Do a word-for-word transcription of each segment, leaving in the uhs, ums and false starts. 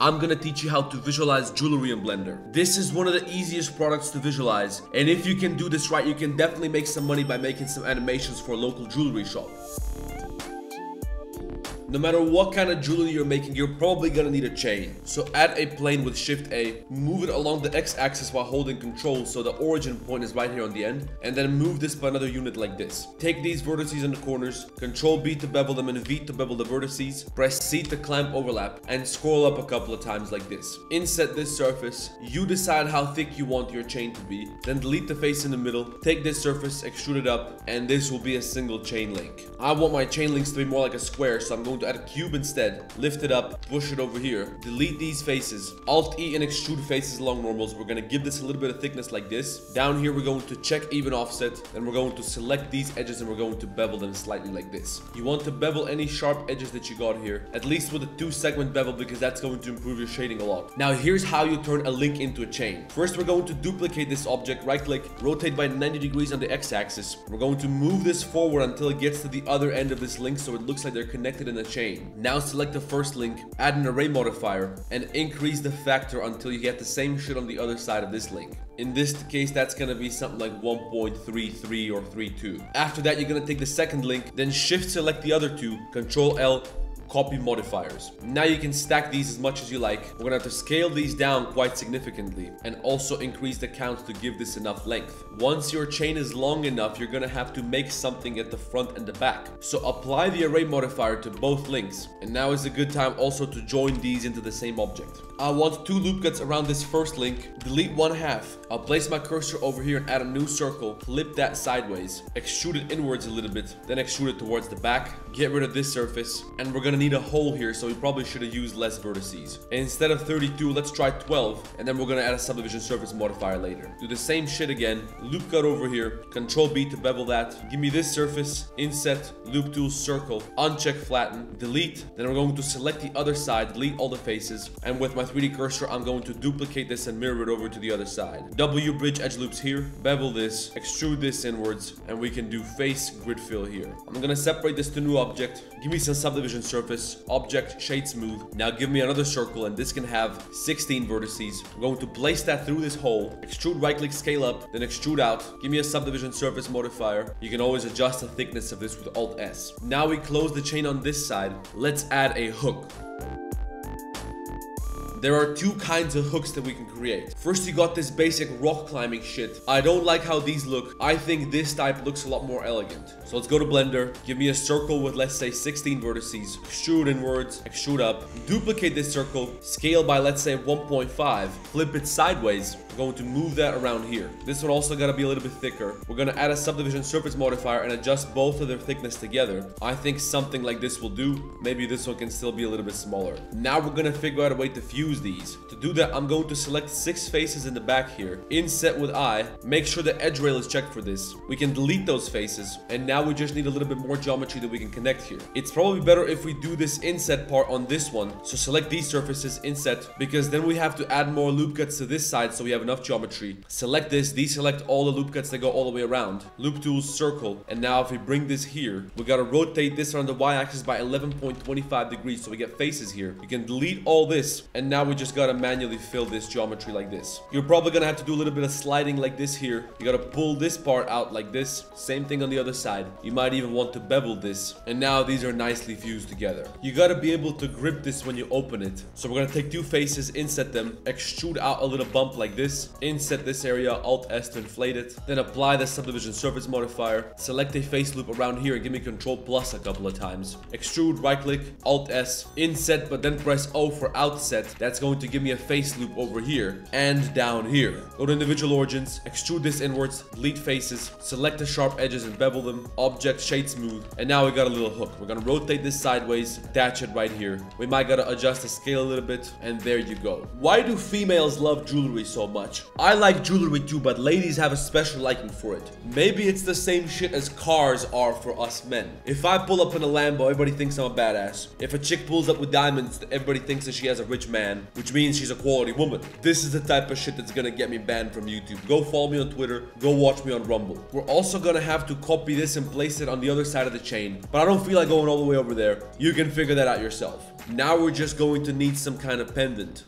I'm gonna teach you how to visualize jewelry in Blender. This is one of the easiest products to visualize, and if you can do this right, you can definitely make some money by making some animations for a local jewelry shop. No matter what kind of jewelry you're making, you're probably gonna need a chain. So add a plane with shift A, move it along the X axis while holding control so the origin point is right here on the end, and then move this by another unit like this. Take these vertices in the corners, control B to bevel them and V to bevel the vertices, press C to clamp overlap, and scroll up a couple of times like this. Inset this surface, you decide how thick you want your chain to be, then delete the face in the middle, take this surface, extrude it up, and this will be a single chain link. I want my chain links to be more like a square, so I'm going to add a cube instead, lift it up, push it over here, delete these faces, alt E and extrude faces along normals. We're gonna give this a little bit of thickness like this. Down here we're going to check even offset, and we're going to select these edges and we're going to bevel them slightly like this. You want to bevel any sharp edges that you got here, at least with a two segment bevel, because that's going to improve your shading a lot. Now here's how you turn a link into a chain. First we're going to duplicate this object, right click, rotate by ninety degrees on the X axis. We're going to move this forward until it gets to the other end of this link so it looks like they're connected in a chain. Now select the first link, add an array modifier, and increase the factor until you get the same shit on the other side of this link. In this case, that's gonna be something like one point three three or thirty-two. After that, you're gonna take the second link, then shift select the other two, control L, copy modifiers. Now you can stack these as much as you like. We're gonna have to scale these down quite significantly and also increase the count to give this enough length. Once your chain is long enough, you're gonna have to make something at the front and the back. So apply the array modifier to both links. And now is a good time also to join these into the same object. I want two loop cuts around this first link, delete one half. I'll place my cursor over here and add a new circle, flip that sideways, extrude it inwards a little bit, then extrude it towards the back, get rid of this surface, and we're gonna need a hole here, so we probably should have used less vertices. Instead of thirty-two, let's try twelve, and then we're gonna add a subdivision surface modifier later. Do the same shit again, loop cut over here, control B to bevel that, give me this surface, inset, loop tool, circle, uncheck flatten, delete, then we're going to select the other side, delete all the faces, and with my three D cursor I'm going to duplicate this and mirror it over to the other side. W bridge edge loops here, bevel this, extrude this inwards, and we can do face grid fill here. I'm gonna separate this to new object, give me some subdivision surface, object, shade smooth. Now give me another circle, and this can have sixteen vertices. We're going to place that through this hole, extrude right click, scale up, then extrude out, give me a subdivision surface modifier. You can always adjust the thickness of this with alt S. Now we close the chain on this side. Let's add a hook. There are two kinds of hooks that we can create. First, you got this basic rock climbing shit. I don't like how these look. I think this type looks a lot more elegant. So let's go to Blender. Give me a circle with, let's say, sixteen vertices. Extrude inwards, extrude up. Duplicate this circle. Scale by, let's say, one point five. Flip it sideways. We're going to move that around here. This one also got to be a little bit thicker. We're going to add a subdivision surface modifier and adjust both of their thickness together. I think something like this will do. Maybe this one can still be a little bit smaller. Now we're going to figure out a way to fuse these. To do that, I'm going to select six faces in the back here, inset with I, make sure the edge rail is checked for this. We can delete those faces, and now we just need a little bit more geometry that we can connect here. It's probably better if we do this inset part on this one, so select these surfaces, inset, because then we have to add more loop cuts to this side so we have enough geometry. Select this, deselect all the loop cuts that go all the way around, loop tools, circle, and now if we bring this here, we gotta rotate this around the Y axis by eleven point two five degrees so we get faces here. You can delete all this, and now Now we just gotta manually fill this geometry like this. You're probably gonna have to do a little bit of sliding like this here. You gotta pull this part out like this. Same thing on the other side. You might even want to bevel this. And now these are nicely fused together. You gotta be able to grip this when you open it. So we're gonna take two faces, inset them, extrude out a little bump like this, inset this area, alt S to inflate it, then apply the subdivision surface modifier, select a face loop around here and give me control plus a couple of times. Extrude, right click, alt S, inset, but then press O for outset. That's going to give me a face loop over here and down here. Go to individual origins, extrude this inwards, delete faces, select the sharp edges and bevel them, object, shade smooth, and now we got a little hook. We're gonna rotate this sideways, attach it right here. We might gotta adjust the scale a little bit, and there you go. Why do females love jewelry so much? I like jewelry too, but ladies have a special liking for it. Maybe it's the same shit as cars are for us men. If I pull up in a Lambo, everybody thinks I'm a badass. If a chick pulls up with diamonds, everybody thinks that she has a rich man. man, which means she's a quality woman. This is the type of shit that's gonna get me banned from YouTube. Go follow me on Twitter, go watch me on Rumble. We're also gonna have to copy this and place it on the other side of the chain, but I don't feel like going all the way over there. You can figure that out yourself. Now we're just going to need some kind of pendant.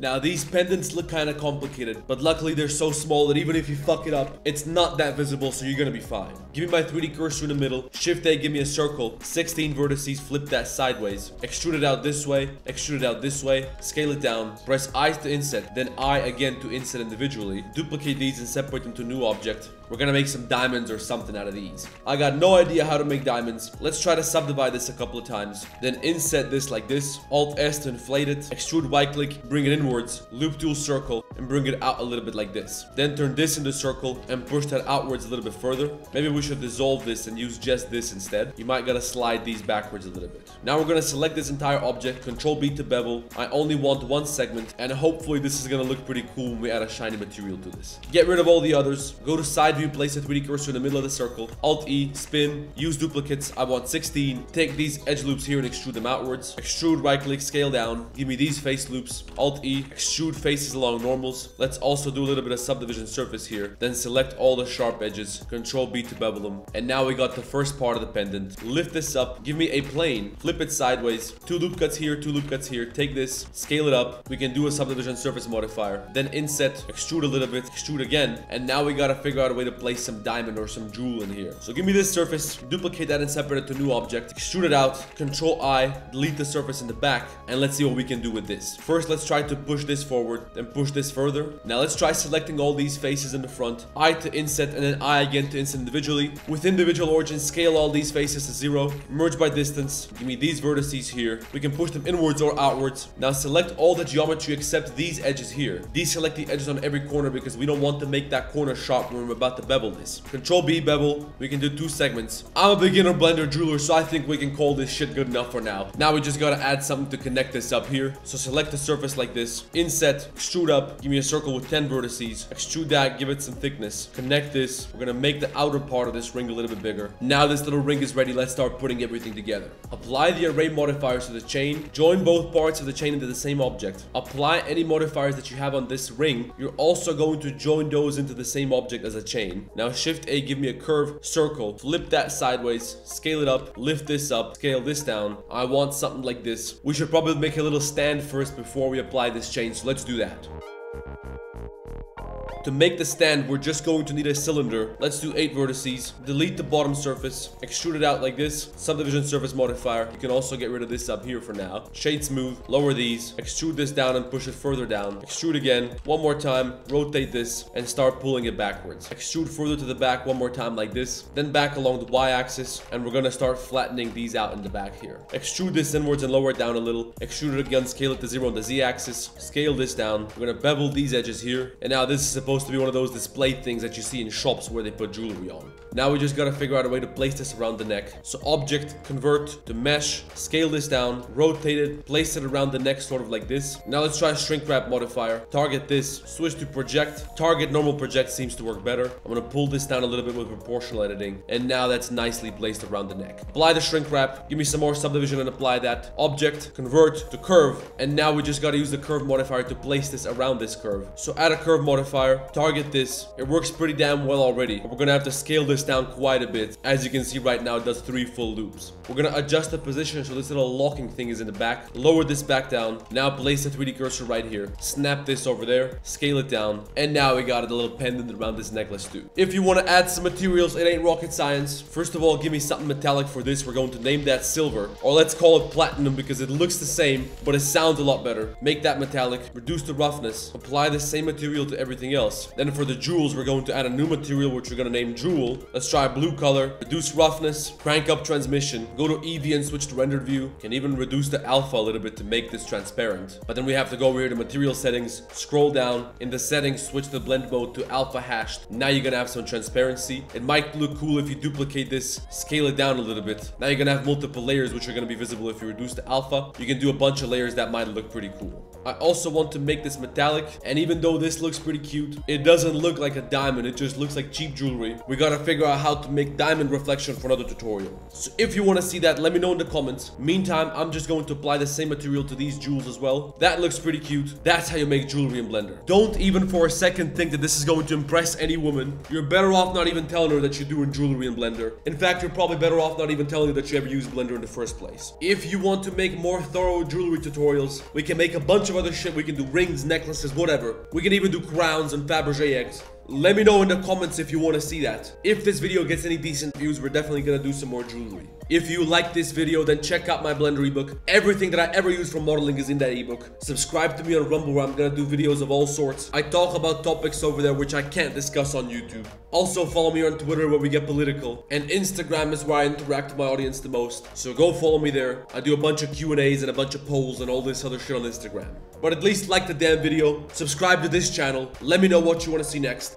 Now these pendants look kind of complicated, but luckily they're so small that even if you fuck it up, it's not that visible, so you're gonna be fine. Give me my three D cursor in the middle, shift A, give me a circle, sixteen vertices, flip that sideways, extrude it out this way, extrude it out this way, scale it down, press I to inset, then I again to inset individually, duplicate these and separate them to a new object. We're gonna make some diamonds or something out of these. I got no idea how to make diamonds. Let's try to subdivide this a couple of times, then inset this like this, Alt S to inflate it, extrude right click, bring it inward, loop tool circle, and bring it out a little bit like this. Then turn this into circle and push that outwards a little bit further. Maybe we should dissolve this and use just this instead. You might gotta slide these backwards a little bit. Now we're gonna select this entire object, control B to bevel. I only want one segment, and hopefully this is gonna look pretty cool when we add a shiny material to this. Get rid of all the others, go to side view, place the three D cursor in the middle of the circle, Alt E, spin, use duplicates, I want sixteen, take these edge loops here and extrude them outwards, extrude right click, scale down, give me these face loops, Alt E, extrude faces along normals. Let's also do a little bit of subdivision surface here, then select all the sharp edges, control B to bevel them, and now we got the first part of the pendant. Lift this up, give me a plane, flip it sideways, two loop cuts here, two loop cuts here, take this, scale it up, we can do a subdivision surface modifier, then inset, extrude a little bit, extrude again, and now we gotta figure out a way to place some diamond or some jewel in here. So give me this surface, duplicate that and separate it to a new object, extrude it out, control I, delete the surface in the back, and let's see what we can do with this. First let's try to push this forward, then push this further. Now let's try selecting all these faces in the front, I to inset and then I again to inset individually. With individual origins, scale all these faces to zero, merge by distance, give me these vertices here, we can push them inwards or outwards. Now select all the geometry except these edges here, deselect the edges on every corner because we don't want to make that corner sharp when we're about to bevel this. Control B, bevel, we can do two segments. I'm a beginner Blender jeweler, so I think we can call this shit good enough for now. Now we just gotta add something to connect this up here, so select the surface like this, inset, extrude up, give me a circle with ten vertices, extrude that, give it some thickness, connect this, we're gonna make the outer part of this ring a little bit bigger. Now this little ring is ready, let's start putting everything together. Apply the array modifiers to the chain, join both parts of the chain into the same object. Apply any modifiers that you have on this ring, you're also going to join those into the same object as a chain. Now shift A, give me a curve, circle, flip that sideways, scale it up, lift this up, scale this down, I want something like this. We should probably make a little stand first before we apply this chain, so let's do that. To make the stand, we're just going to need a cylinder. Let's do eight vertices, delete the bottom surface, extrude it out like this, subdivision surface modifier. You can also get rid of this up here for now. Shade smooth, lower these, extrude this down and push it further down. Extrude again, one more time, rotate this and start pulling it backwards. Extrude further to the back one more time like this, then back along the y-axis, and we're gonna start flattening these out in the back here. Extrude this inwards and lower it down a little, extrude it again, scale it to zero on the z-axis, scale this down, we're gonna bevel these edges here, and now this is supposed to be one of those display things that you see in shops where they put jewelry on. Now we just gotta figure out a way to place this around the neck. So object, convert to mesh, scale this down, rotate it, place it around the neck sort of like this. Now let's try a shrink wrap modifier. Target this, switch to project, target normal project seems to work better. I'm gonna pull this down a little bit with proportional editing, and now that's nicely placed around the neck. Apply the shrink wrap, give me some more subdivision and apply that. Object, convert to curve, and now we just gotta use the curve modifier to place this around this curve. So add a curve modifier, target this, it works pretty damn well already, but we're gonna have to scale this down quite a bit. As you can see right now, it does three full loops. We're gonna adjust the position so this little locking thing is in the back, lower this back down, now place the three D cursor right here, snap this over there, scale it down, and now we got a little pendant around this necklace too. If you want to add some materials, it ain't rocket science. First of all, give me something metallic for this. We're going to name that silver, or let's call it platinum because it looks the same but it sounds a lot better. Make that metallic, reduce the roughness, apply the same material to everything else. Then for the jewels, we're going to add a new material which we're going to name jewel. Let's try a blue color, reduce roughness, crank up transmission, go to E V and switch to rendered view. Can even reduce the alpha a little bit to make this transparent. But then we have to go over here to material settings, scroll down, in the settings switch the blend mode to alpha hashed. Now you're going to have some transparency. It might look cool if you duplicate this, scale it down a little bit. Now you're going to have multiple layers which are going to be visible if you reduce the alpha. You can do a bunch of layers, that might look pretty cool. I also want to make this metallic, and even though this looks pretty cute, it doesn't look like a diamond, it just looks like cheap jewelry. We gotta figure figure out how to make diamond reflection for another tutorial. So if you want to see that, let me know in the comments. Meantime, I'm just going to apply the same material to these jewels as well. That looks pretty cute. That's how you make jewelry in Blender. Don't even for a second think that this is going to impress any woman. You're better off not even telling her that you're doing jewelry in Blender. In fact, you're probably better off not even telling her that you ever used Blender in the first place. If you want to make more thorough jewelry tutorials, we can make a bunch of other shit. We can do rings, necklaces, whatever. We can even do crowns and Fabergé eggs. Let me know in the comments if you want to see that. If this video gets any decent views, we're definitely going to do some more jewelry. If you like this video, then check out my Blender ebook. Everything that I ever use for modeling is in that ebook. Subscribe to me on Rumble, where I'm going to do videos of all sorts. I talk about topics over there which I can't discuss on YouTube. Also, follow me on Twitter, where we get political. And Instagram is where I interact with my audience the most. So go follow me there. I do a bunch of Q and A's and a bunch of polls and all this other shit on Instagram. But at least like the damn video. Subscribe to this channel. Let me know what you want to see next.